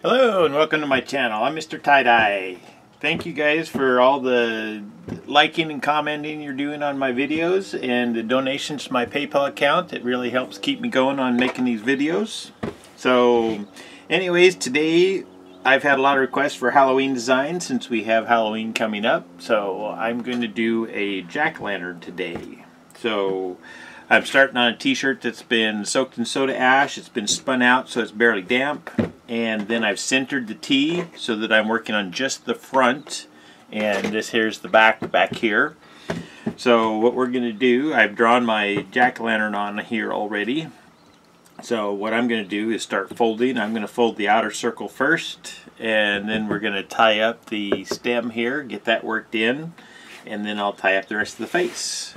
Hello and welcome to my channel. I'm Mr. Tie-Dye. Thank you guys for all the liking and commenting you're doing on my videos and the donations to my PayPal account. It really helps keep me going on making these videos. So anyways, today I've had a lot of requests for Halloween designs since we have Halloween coming up. So I'm going to do a jack o' lantern today. So I'm starting on a t-shirt that's been soaked in soda ash. It's been spun out so it's barely damp. And then I've centered the T so that I'm working on just the front, and this here's the back here. So what we're going to do, I've drawn my jack-o'-lantern on here already. So what I'm going to do is start folding. I'm going to fold the outer circle first, and then we're going to tie up the stem here, get that worked in, and then I'll tie up the rest of the face.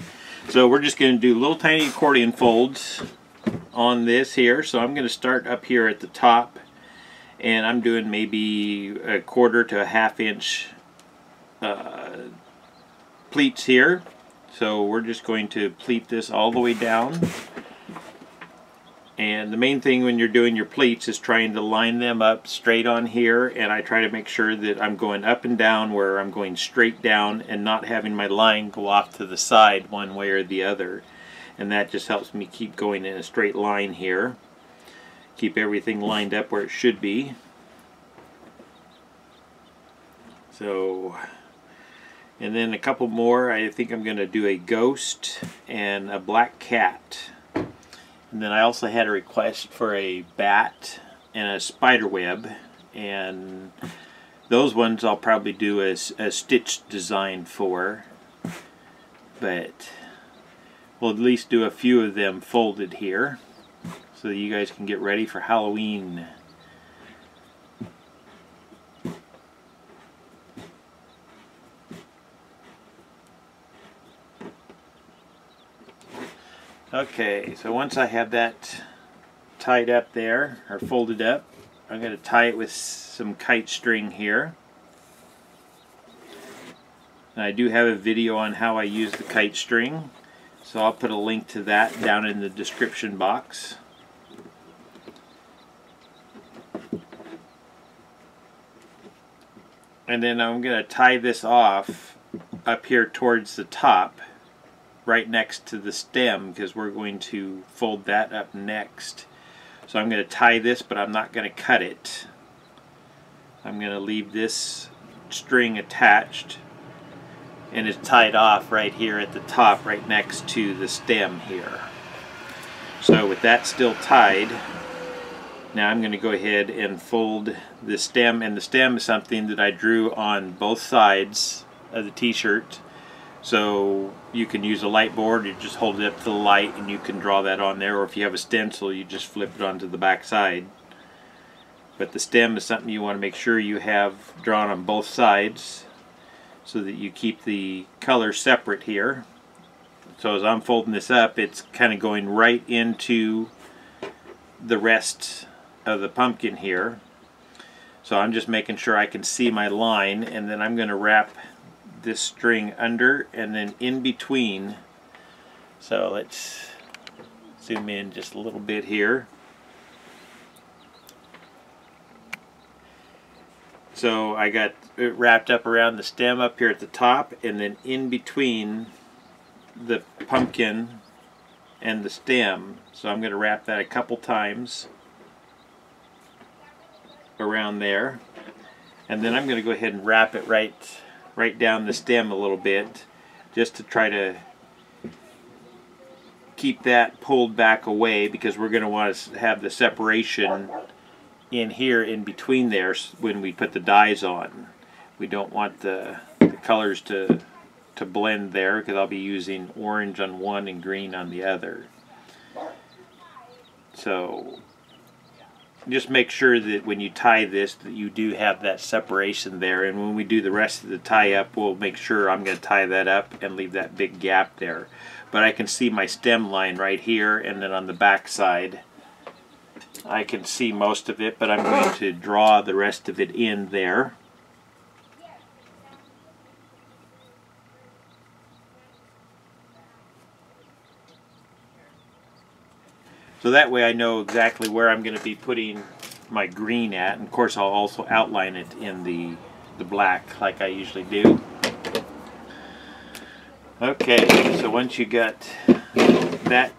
So we're just going to do little tiny accordion folds on this here. So I'm going to start up here at the top, and I'm doing maybe a quarter to a half inch pleats here. So we're just going to pleat this all the way down. And the main thing when you're doing your pleats is trying to line them up straight on here, and I try to make sure that I'm going up and down where I'm going straight down and not having my line go off to the side one way or the other. And that just helps me keep going in a straight line here. Keep everything lined up where it should be. So, and then a couple more. I think I'm going to do a ghost and a black cat. And then I also had a request for a bat and a spider web, and those ones I'll probably do a stitch design for, but we'll at least do a few of them folded here, so that you guys can get ready for Halloween. Okay, so once I have that tied up there, or folded up, I'm going to tie it with some kite string here. And I do have a video on how I use the kite string, so I'll put a link to that down in the description box. And then I'm going to tie this off up here towards the top, right next to the stem, because we're going to fold that up next. So I'm going to tie this, but I'm not going to cut it. I'm going to leave this string attached, and it's tied off right here at the top, right next to the stem here. So with that still tied, now I'm going to go ahead and fold the stem, and the stem is something that I drew on both sides of the t-shirt. So you can use a light board, you just hold it up to the light and you can draw that on there, or if you have a stencil you just flip it onto the back side. But the stem is something you want to make sure you have drawn on both sides so that you keep the color separate here. So as I'm folding this up, it's kind of going right into the rest of the pumpkin here, so I'm just making sure I can see my line, and then I'm going to wrap this string under and then in between. So let's zoom in just a little bit here. So I got it wrapped up around the stem up here at the top, and then in between the pumpkin and the stem. So I'm going to wrap that a couple times around there, and then I'm going to go ahead and wrap it right down the stem a little bit, just to try to keep that pulled back away, because we're going to want to have the separation in here in between there when we put the dyes on. We don't want the colors to blend there, because I'll be using orange on one and green on the other. So just make sure that when you tie this that you do have that separation there, and when we do the rest of the tie up, we'll make sure I'm going to tie that up and leave that big gap there. But I can see my stem line right here, and then on the back side I can see most of it, but I'm going to draw the rest of it in there. So that way I know exactly where I'm going to be putting my green at, and of course I'll also outline it in the black like I usually do. Okay, so once you got that,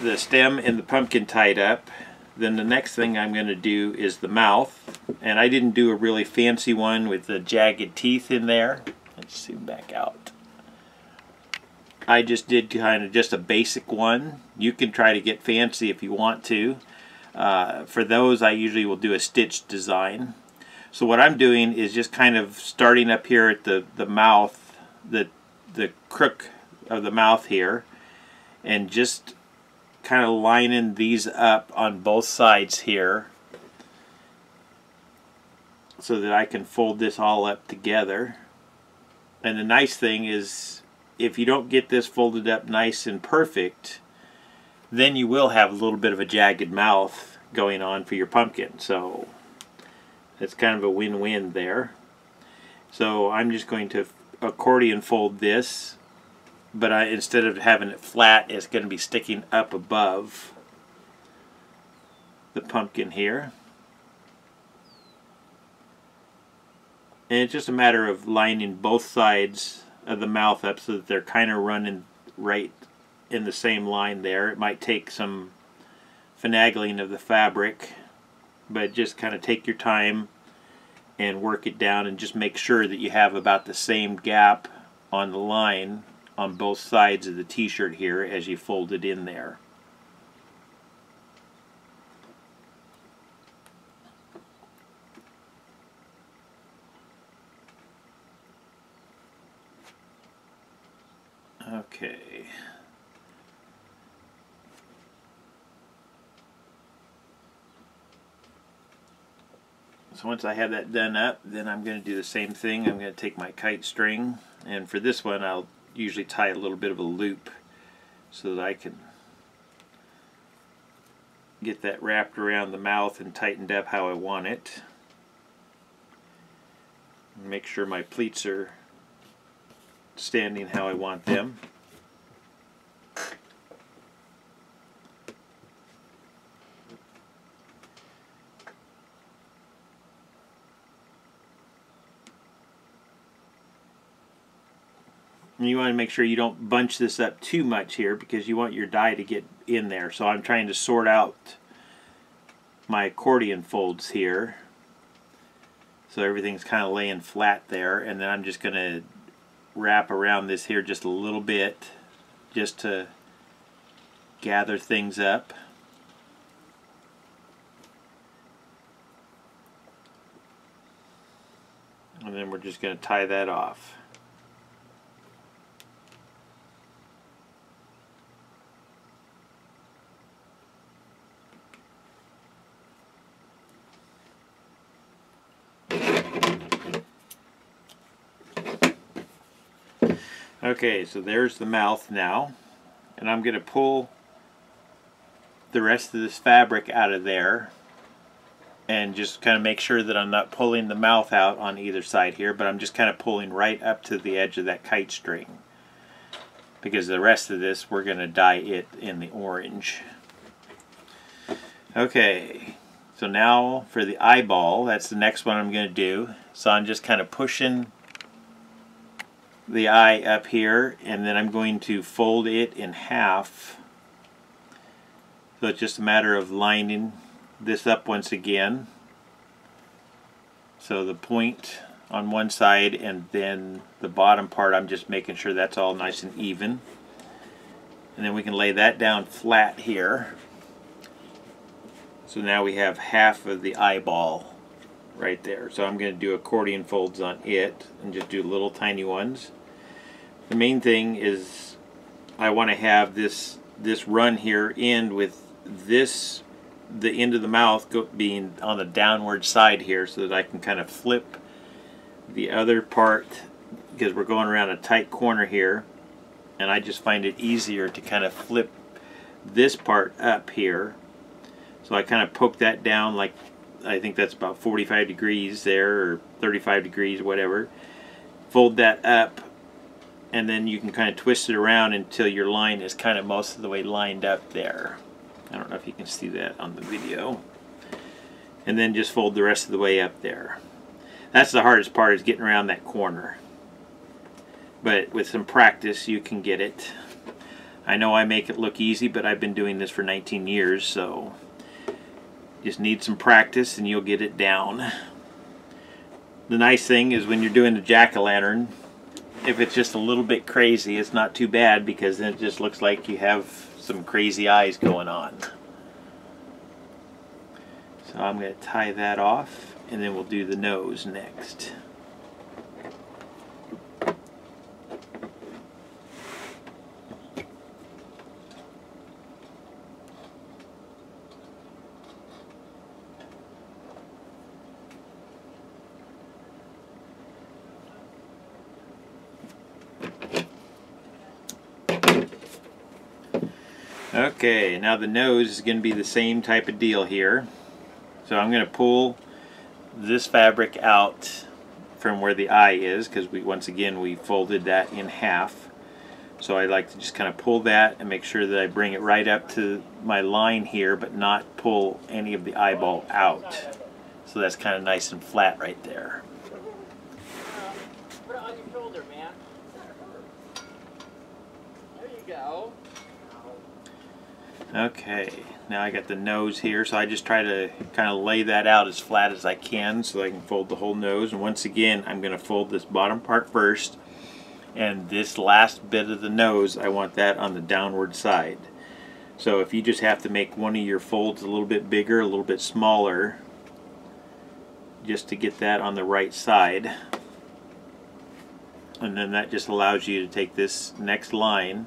the stem and the pumpkin tied up, then the next thing I'm going to do is the mouth. And I didn't do a really fancy one with the jagged teeth in there. Let's zoom back out. I just did kind of just a basic one. You can try to get fancy if you want to. For those, I usually will do a stitch design. So what I'm doing is just kind of starting up here at the mouth, the crook of the mouth here, and just kind of lining these up on both sides here so that I can fold this all up together. And the nice thing is, if you don't get this folded up nice and perfect, then you will have a little bit of a jagged mouth going on for your pumpkin. So it's kind of a win-win there. So I'm just going to accordion fold this, but instead of having it flat, it's going to be sticking up above the pumpkin here. And it's just a matter of lining both sides of the mouth up so that they're kind of running right in the same line there. It might take some finagling of the fabric, but just kind of take your time and work it down and just make sure that you have about the same gap on the line on both sides of the t-shirt here as you fold it in there. Okay. So once I have that done up, then I'm going to do the same thing. I'm going to take my kite string, and for this one I'll usually tie a little bit of a loop so that I can get that wrapped around the mouth and tightened up how I want it. Make sure my pleats are standing how I want them. And you want to make sure you don't bunch this up too much here because you want your die to get in there. So I'm trying to sort out my accordion folds here so everything's kind of laying flat there, and then I'm just going to wrap around this here just a little bit just to gather things up. And then we're just going to tie that off. Okay, so there's the mouth now, and I'm going to pull the rest of this fabric out of there and just kind of make sure that I'm not pulling the mouth out on either side here, but I'm just kind of pulling right up to the edge of that kite string because the rest of this we're going to dye it in the orange. Okay, so now for the eyeball, that's the next one I'm going to do. So I'm just kind of pushing the eye up here, and then I'm going to fold it in half. So it's just a matter of lining this up once again. So the point on one side and then the bottom part, I'm just making sure that's all nice and even. And then we can lay that down flat here. So now we have half of the eyeball right there. So I'm going to do accordion folds on it and just do little tiny ones. The main thing is I want to have this run here end with this, the end of the mouth being on the downward side here so that I can kind of flip the other part because we're going around a tight corner here, and I just find it easier to kind of flip this part up here. So I kind of poke that down, like I think that's about 45 degrees there, or 35 degrees, whatever. Fold that up, and then you can kind of twist it around until your line is kind of most of the way lined up there. I don't know if you can see that on the video. and then just fold the rest of the way up there. That's the hardest part, is getting around that corner. But with some practice you can get it. I know I make it look easy, but I've been doing this for 19 years, so just need some practice and you'll get it down. The nice thing is when you're doing the jack-o'-lantern, if it's just a little bit crazy, it's not too bad, because then it just looks like you have some crazy eyes going on. So I'm going to tie that off, and then we'll do the nose next. Okay, now the nose is going to be the same type of deal here. So I'm going to pull this fabric out from where the eye is, because once again we folded that in half. So I like to just kind of pull that and make sure that I bring it right up to my line here, but not pull any of the eyeball out. So that's kind of nice and flat right there. Put it on your shoulder, man. There you go. Okay, now I got the nose here, so I just try to kind of lay that out as flat as I can so I can fold the whole nose. And once again, I'm going to fold this bottom part first, and this last bit of the nose, I want that on the downward side. So if you just have to make one of your folds a little bit bigger, a little bit smaller, just to get that on the right side, and then that just allows you to take this next line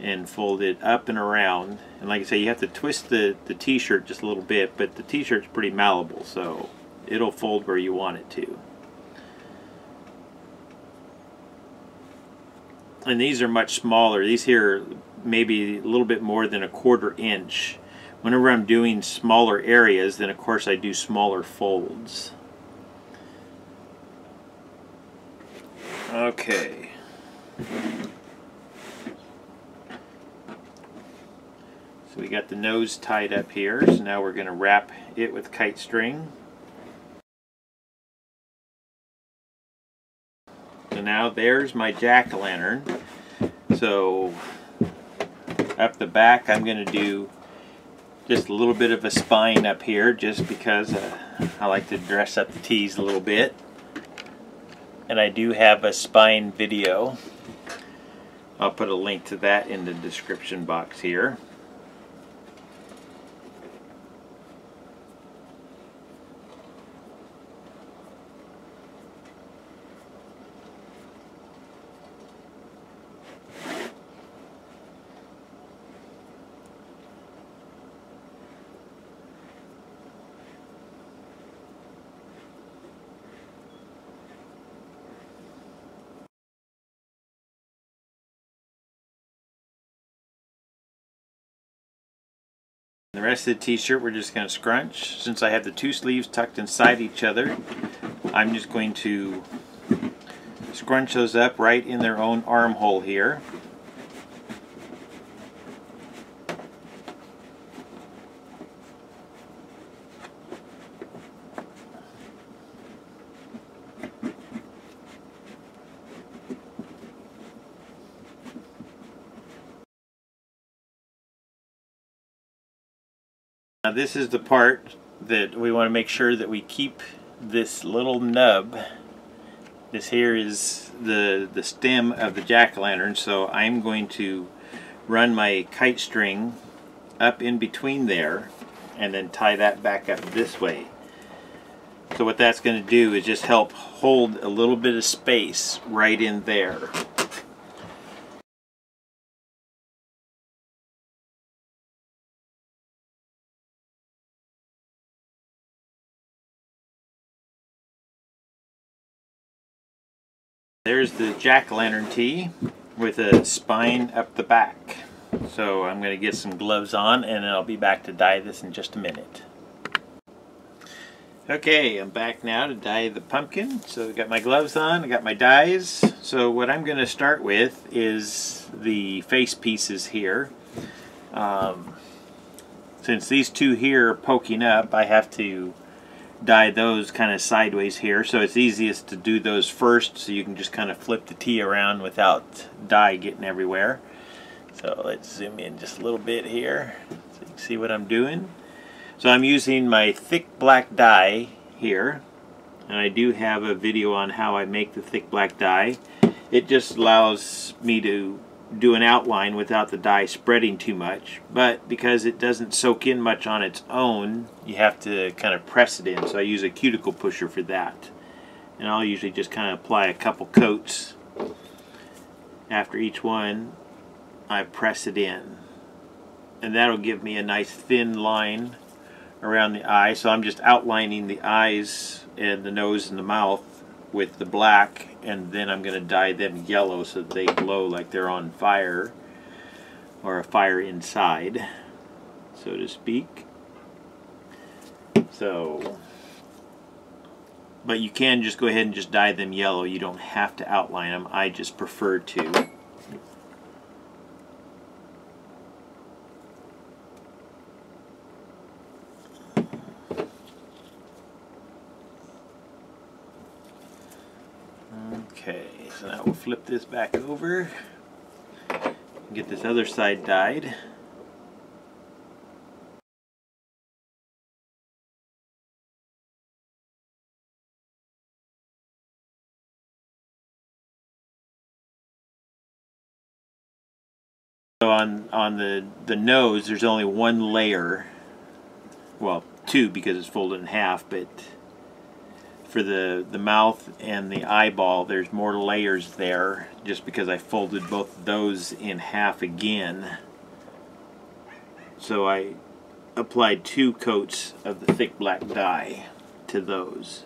and fold it up and around. And like I say, you have to twist the t-shirt just a little bit, but the t-shirt's pretty malleable, so it'll fold where you want it to. And these are much smaller. These here are maybe a little bit more than 1/4 inch. Whenever I'm doing smaller areas, then of course I do smaller folds. Okay. So we got the nose tied up here, so now we're going to wrap it with kite string. So now there's my jack-o'-lantern. So up the back I'm going to do just a little bit of a spine up here, just because I like to dress up the tees a little bit. And I do have a spine video. I'll put a link to that in the description box here. The rest of the t-shirt we're just going to scrunch. Since I have the two sleeves tucked inside each other, I'm just going to scrunch those up right in their own armhole here. Now this is the part that we want to make sure that we keep this little nub. This here is the stem of the jack-o'-lantern, so I'm going to run my kite string up in between there and then tie that back up this way. So what that's going to do is just help hold a little bit of space right in there. There's the jack-o'-lantern tee with a spine up the back. So I'm going to get some gloves on, and then I'll be back to dye this in just a minute. Okay, I'm back now to dye the pumpkin. So I've got my gloves on, I got my dyes. So what I'm going to start with is the face pieces here. since these two here are poking up, I have to dye those kind of sideways here. So it's easiest to do those first, so you can just kind of flip the T around without dye getting everywhere. So let's zoom in just a little bit here so you can see what I'm doing. So I'm using my thick black dye here, and I do have a video on how I make the thick black dye. It just allows me to do an outline without the dye spreading too much, but because it doesn't soak in much on its own, you have to kind of press it in, so I use a cuticle pusher for that. And I'll usually just kind of apply a couple coats. After each one, I press it in, and that'll give me a nice thin line around the eye. So I'm just outlining the eyes and the nose and the mouth with the black, and then I'm going to dye them yellow so that they glow like they're on fire, or a fire inside, so to speak. So, but you can just go ahead and just dye them yellow. You don't have to outline them. I just prefer to. Okay, so now we'll flip this back over and get this other side dyed. So on the nose, there's only one layer, well, two because it's folded in half, but for the mouth and the eyeball, there's more layers there just because I folded both those in half again. So I applied two coats of the thick black dye to those.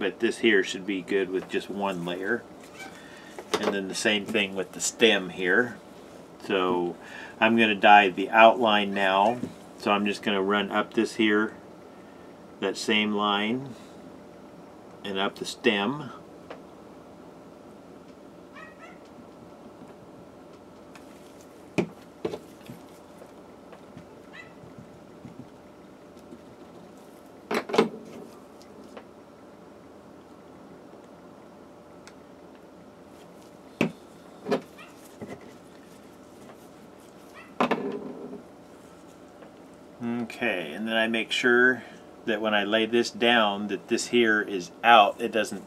But this here should be good with just one layer. And then the same thing with the stem here. So I'm going to dye the outline now. So I'm just going to run up this here, that same line, and up the stem. Okay, and then I make sure that when I lay this down, that this here is out. It doesn't,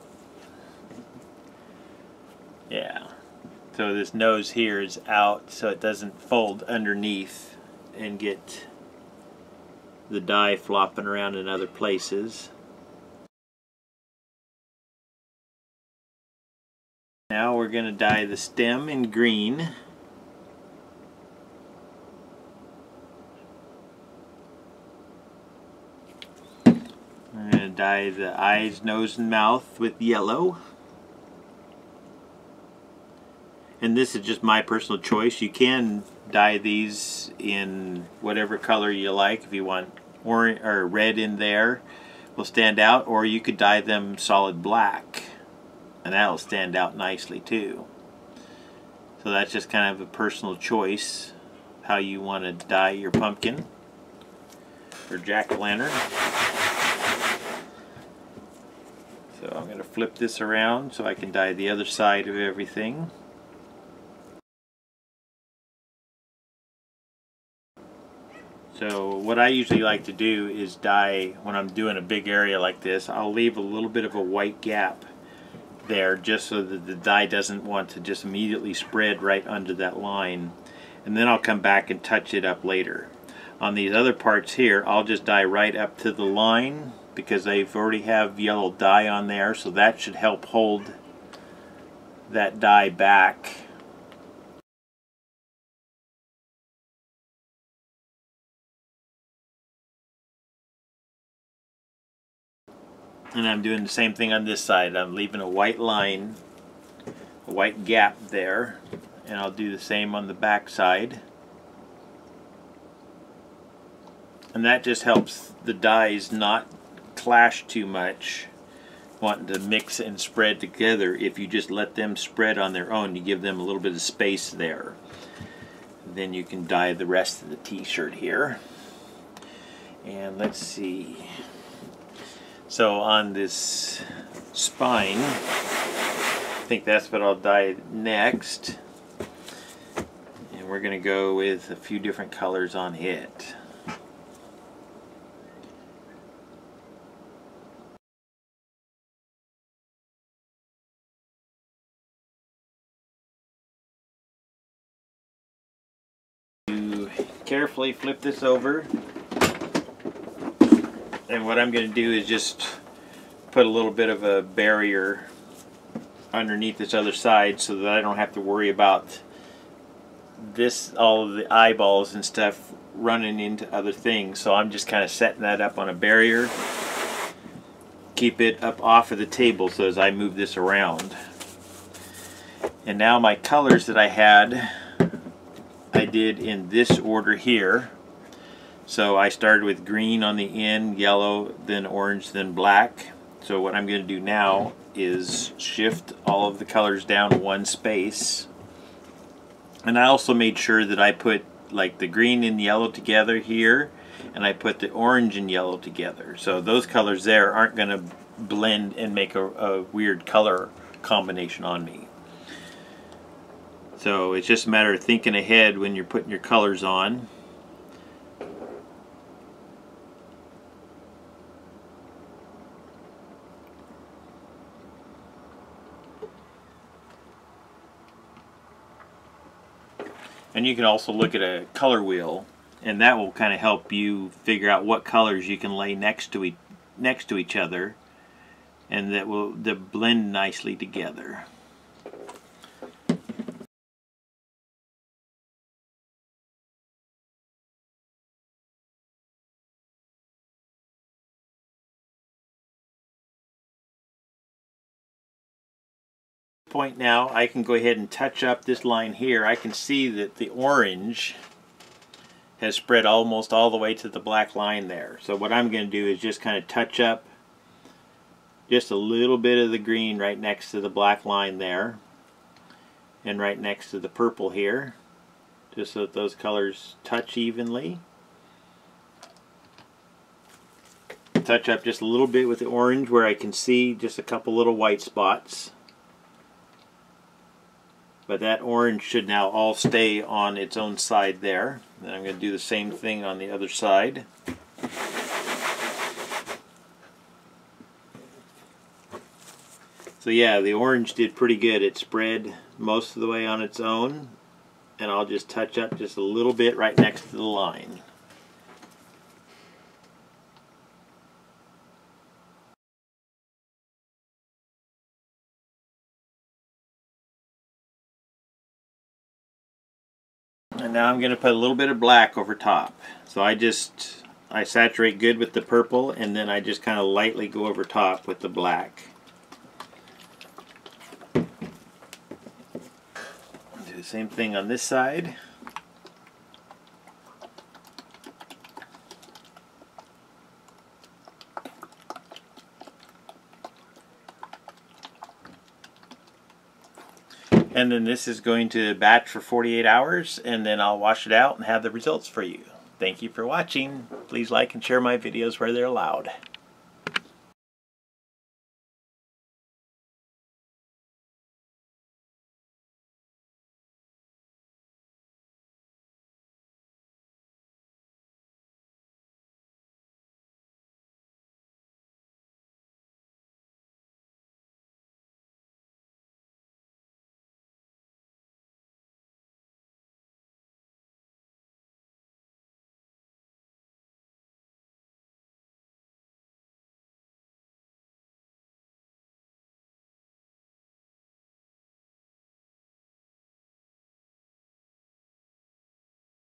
yeah, so this nose here is out, so it doesn't fold underneath and get the dye flopping around in other places. Now we're going to dye the stem in green. I'm going to dye the eyes, nose, and mouth with yellow. And this is just my personal choice. You can dye these in whatever color you like. If you want orange or red in there, will stand out. Or you could dye them solid black, and that'll stand out nicely too. So that's just kind of a personal choice, how you want to dye your pumpkin or jack-o'-lantern. So I'm going to flip this around so I can dye the other side of everything. So what I usually like to do is dye, when I'm doing a big area like this, I'll leave a little bit of a white gap there just so that the dye doesn't want to just immediately spread right under that line. And then I'll come back and touch it up later. On these other parts here, I'll just dye right up to the line, because they've already have yellow dye on there, so that should help hold that dye back. And I'm doing the same thing on this side. I'm leaving a white line, a white gap there, and I'll do the same on the back side. And that just helps the dyes not clash too much, wanting to mix and spread together. If you just let them spread on their own, you give them a little bit of space there. Then you can dye the rest of the t-shirt here. And let's see. So on this spine, I think that's what I'll dye next. And we're going to go with a few different colors on it. Carefully flip this over, and what I'm going to do is just put a little bit of a barrier underneath this other side so that I don't have to worry about this, all of the eyeballs and stuff running into other things. So I'm just kind of setting that up on a barrier, keep it up off of the table so as I move this around. And now my colors that I had, I did in this order here. So I started with green on the end, yellow, then orange, then black. So what I'm going to do now is shift all of the colors down one space. And I also made sure that I put like the green and yellow together here, and I put the orange and yellow together. So those colors there aren't going to blend and make a weird color combination on me. So it's just a matter of thinking ahead when you're putting your colors on. And you can also look at a color wheel, and that will kind of help you figure out what colors you can lay next to each other, and that will blend nicely together. Point now, I can go ahead and touch up this line here. I can see that the orange has spread almost all the way to the black line there. So what I'm going to do is just kind of touch up just a little bit of the green right next to the black line there, and right next to the purple here, just so that those colors touch evenly. Touch up just a little bit with the orange where I can see just a couple little white spots. But that orange should now all stay on its own side there. Then I'm going to do the same thing on the other side. So yeah, the orange did pretty good. It spread most of the way on its own. And I'll just touch up just a little bit right next to the line. And now I'm going to put a little bit of black over top. So I saturate good with the purple, and then I just kind of lightly go over top with the black. Do the same thing on this side. And then this is going to batch for 48 hours, and then I'll wash it out and have the results for you. Thank you for watching. Please like and share my videos where they're allowed.